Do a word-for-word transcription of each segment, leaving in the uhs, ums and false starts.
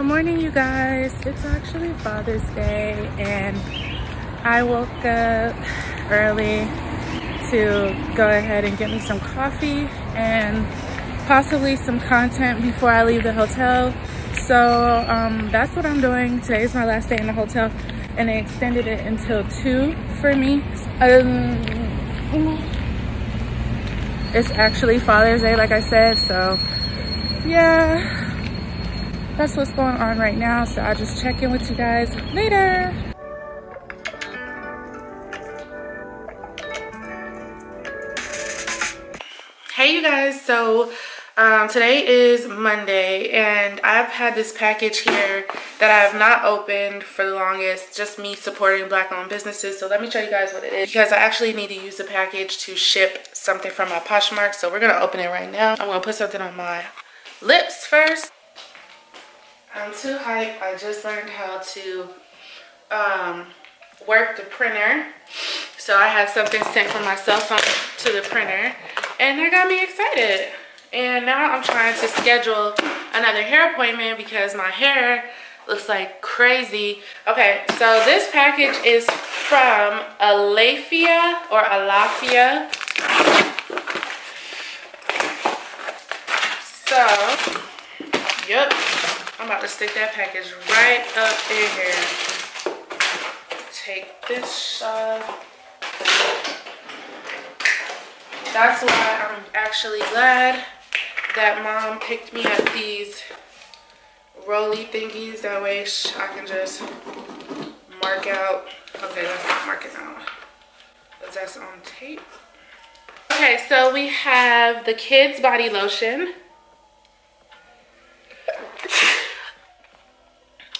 Good morning, you guys. It's actually Father's Day and I woke up early to go ahead and get me some coffee and possibly some content before I leave the hotel. So um, that's what I'm doing. Today's my last day in the hotel and they extended it until two for me. Um, it's actually Father's Day, like I said, so yeah. That's what's going on right now, so I'll just check in with you guys later. Hey you guys, so um, today is Monday and I've had this package here that I have not opened for the longest, just me supporting Black-owned businesses. So let me show you guys what it is because I actually need to use the package to ship something from my Poshmark, so we're gonna open it right now. I'm gonna put something on my lips first. I'm too hyped. I just learned how to um, work the printer. So I had something sent from my cell phone to the printer and that got me excited. And now I'm trying to schedule another hair appointment because my hair looks like crazy. Okay, so this package is from Alaffia or Alaffia. So, yep. I'm about to stick that package right up in here. Take this off. That's why I'm actually glad that Mom picked me up these rolly thingies. That way I can just mark out. Okay, let's not mark it out. That's on tape. Okay, so we have the kids' body lotion.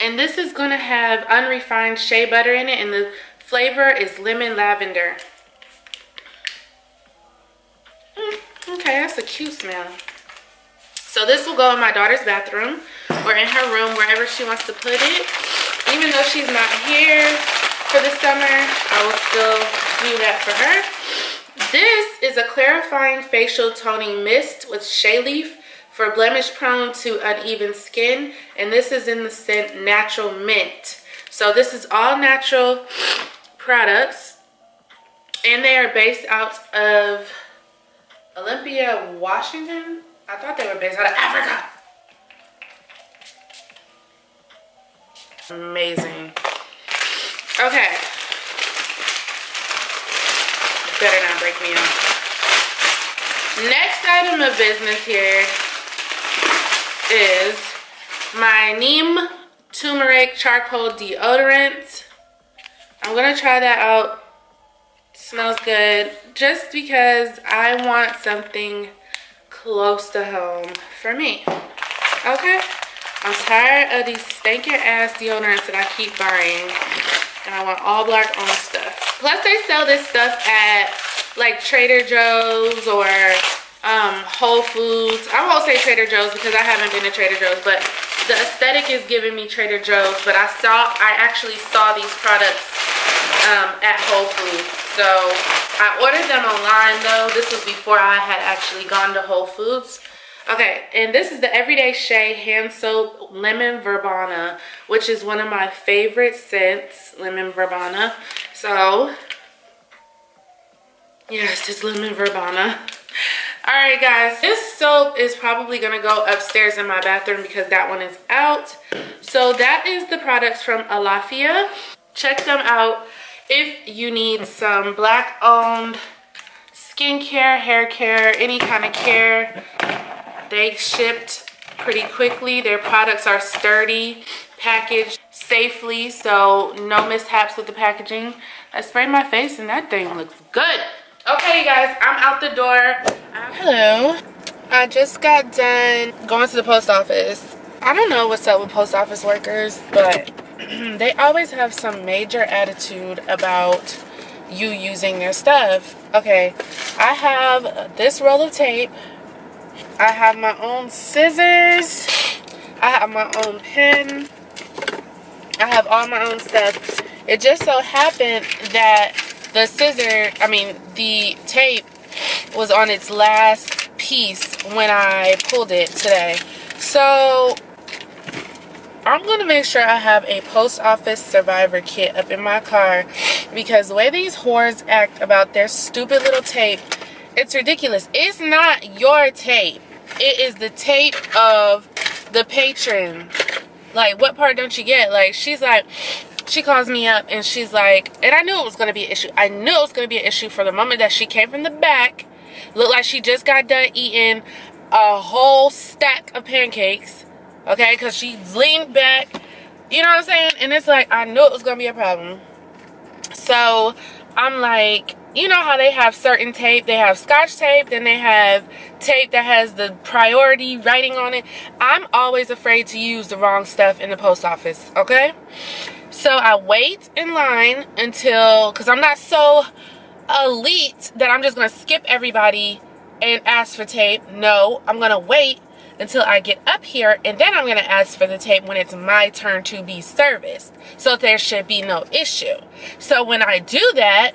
And this is gonna have unrefined shea butter in it and the flavor is lemon lavender. Mm, okay, that's a cute smell. So this will go in my daughter's bathroom or in her room, wherever she wants to put it. Even though she's not here for the summer, I will still do that for her. This is a clarifying facial toning mist with shea leaf for blemish prone to uneven skin, and this is in the scent Natural Mint. So this is all natural products and they are based out of Olympia, Washington. I thought they were based out of Africa. Amazing. Okay. Better not break me in. Next item of business here is my neem turmeric charcoal deodorant. I'm gonna try that out. Smells good. Just because I want something close to home for me. Okay, I'm tired of these stinking ass deodorants that I keep buying and I want all black owned stuff. Plus they sell this stuff at like Trader Joe's or Um, Whole Foods. I won't say Trader Joe's because I haven't been to Trader Joe's, but the aesthetic is giving me Trader Joe's. But I saw, I actually saw these products um, at Whole Foods. So I ordered them online though. This was before I had actually gone to Whole Foods. Okay, and this is the Everyday Shea Hand Soap Lemon Verbena, which is one of my favorite scents, Lemon Verbena. So, yes, it's Lemon Verbena. Alright guys, this soap is probably going to go upstairs in my bathroom because that one is out. So that is the products from Alaffia. Check them out if you need some black owned skincare, hair care, any kind of care. They shipped pretty quickly. Their products are sturdy, packaged safely, so no mishaps with the packaging. I sprayed my face and that thing looks good. Okay you guys, I'm out the door. Hello. I just got done going to the post office. I don't know what's up with post office workers, but they always have some major attitude about you using their stuff. Okay, I have this roll of tape. I have my own scissors. I have my own pen. I have all my own stuff. It just so happened that the scissor, I mean, the tape was on its last piece when I pulled it today. So, I I'm going to make sure I have a post office survivor kit up in my car, because the way these whores act about their stupid little tape, it's ridiculous. It's not your tape. It is the tape of the patron. Like, what part don't you get? Like, she's like, she calls me up and she's like, and I knew it was going to be an issue. I knew it was going to be an issue from the moment that she came from the back. Looked like she just got done eating a whole stack of pancakes. Okay, because she leaned back. You know what I'm saying? And it's like, I knew it was going to be a problem. So, I'm like, you know how they have certain tape. They have Scotch tape. Then they have tape that has the priority writing on it. I'm always afraid to use the wrong stuff in the post office. Okay? So, I wait in line until, because I'm not so elite that I'm just going to skip everybody and ask for tape. No, I'm going to wait until I get up here, and then I'm going to ask for the tape when it's my turn to be serviced. So there should be no issue. So when I do that,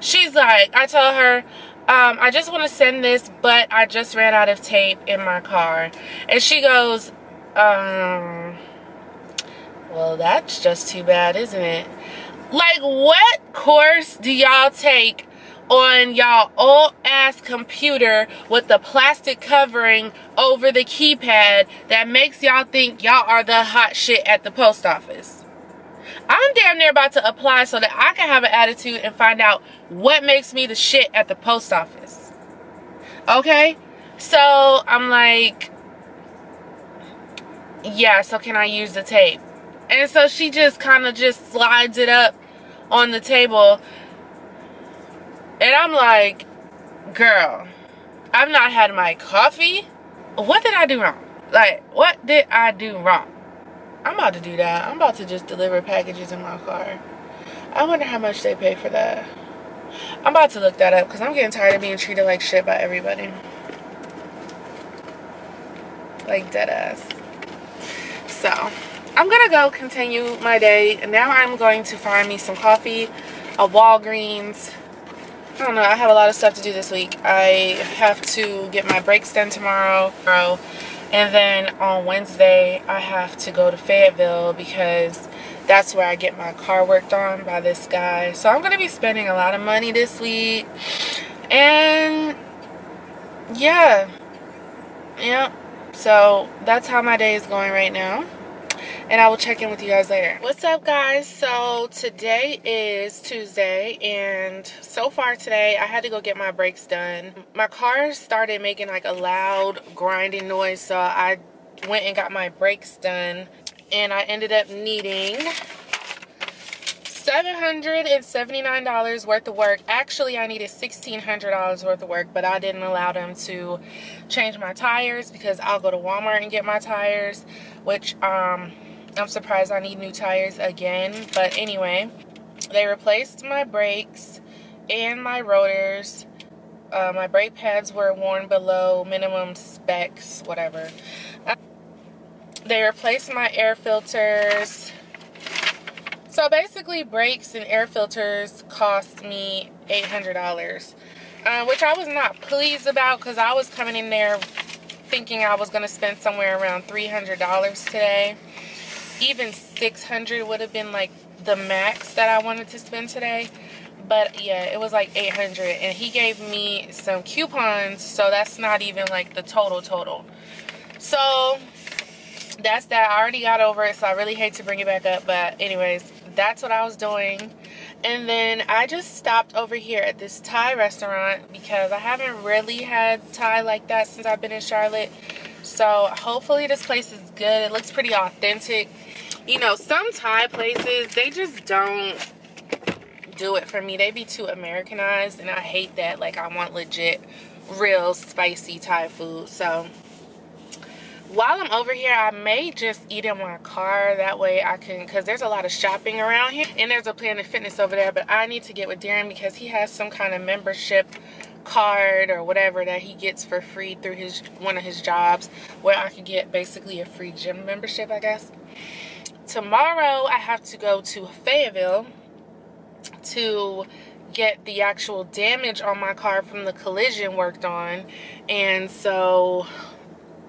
she's like, I tell her, um, I just want to send this, but I just ran out of tape in my car. And she goes, um, well, that's just too bad, isn't it? Like, what course do y'all take on y'all old ass computer with the plastic covering over the keypad that makes y'all think y'all are the hot shit at the post office? I'm damn near about to apply so that I can have an attitude and find out what makes me the shit at the post office. Okay? So I'm like, yeah, so can I use the tape? And so she just kind of just slides it up on the table. And I'm like, girl, I've not had my coffee. What did I do wrong? Like, what did I do wrong? I'm about to do that. I'm about to just deliver packages in my car. I wonder how much they pay for that. I'm about to look that up because I'm getting tired of being treated like shit by everybody. Like, dead ass. So, I'm going to go continue my day. And now I'm going to find me some coffee, a Walgreens. I don't know. I have a lot of stuff to do this week. I have to get my breaks done tomorrow. And then on Wednesday, I have to go to Fayetteville because that's where I get my car worked on by this guy. So I'm going to be spending a lot of money this week. And yeah. Yeah. So that's how my day is going right now. And I will check in with you guys later. What's up, guys? So today is Tuesday, and so far today I had to go get my brakes done. My car started making like a loud grinding noise, so I went and got my brakes done, and I ended up needing seven hundred seventy-nine dollars worth of work. Actually, I needed sixteen hundred dollars worth of work, but I didn't allow them to change my tires because I'll go to Walmart and get my tires, which um, I'm surprised I need new tires again. But anyway, they replaced my brakes and my rotors. Uh, my brake pads were worn below minimum specs, whatever. Uh, they replaced my air filters. So basically, brakes and air filters cost me eight hundred dollars, uh, which I was not pleased about because I was coming in there thinking I was going to spend somewhere around three hundred dollars today. Even six hundred dollars would have been like the max that I wanted to spend today. But yeah, it was like eight hundred dollars, and he gave me some coupons, so that's not even like the total total. So that's that. I already got over it, so I really hate to bring it back up, but anyways, that's what I was doing. And then I just stopped over here at this Thai restaurant because I haven't really had Thai like that since I've been in Charlotte. So hopefully this place is good. It looks pretty authentic. You know, some Thai places, they just don't do it for me. They be too Americanized, and I hate that. Like, I want legit, real spicy Thai food. So while I'm over here, I may just eat in my car. That way I can, because there's a lot of shopping around here. And there's a Planet Fitness over there. But I need to get with Darren because he has some kind of membership card or whatever that he gets for free through his one of his jobs, where I can get basically a free gym membership, I guess. Tomorrow, I have to go to Fayetteville to get the actual damage on my car from the collision worked on. And so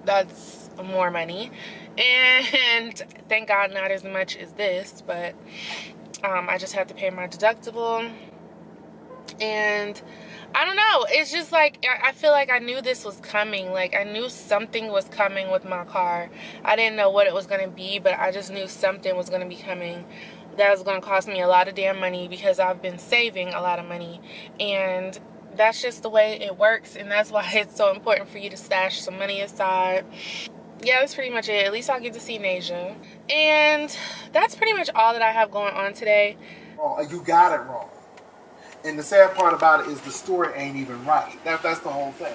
that's more money, and thank God not as much as this, but um, I just had to pay my deductible. And I don't know, it's just like, I feel like I knew this was coming. Like, I knew something was coming with my car. I didn't know what it was going to be, but I just knew something was going to be coming that was going to cost me a lot of damn money, because I've been saving a lot of money. And that's just the way it works, and that's why it's so important for you to stash some money aside. Yeah, that's pretty much it. At least I'll get to see Nasia. And that's pretty much all that I have going on today. Oh, you got it wrong. And the sad part about it is the story ain't even right. That, that's the whole thing.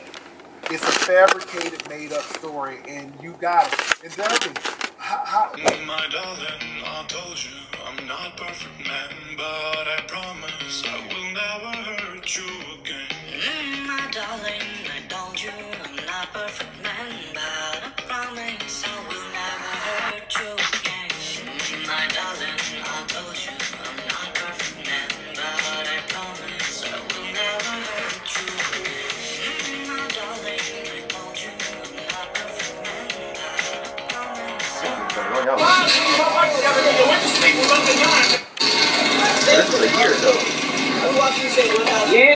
It's a fabricated, made-up story, and you got it. And Debbie, how, how... My darling, I told you I'm not perfect, man, but I promise I will never hurt you again. Mm, my darling, I told you I'm not perfect, man, but I promise I will never hurt you again. Mm, my darling, I told you I'm not perfect, man, but I promise I will never hurt you again. Mm, my darling, I told you I'm not perfect, man, but I promise I will never. That's for the year, though. Yeah.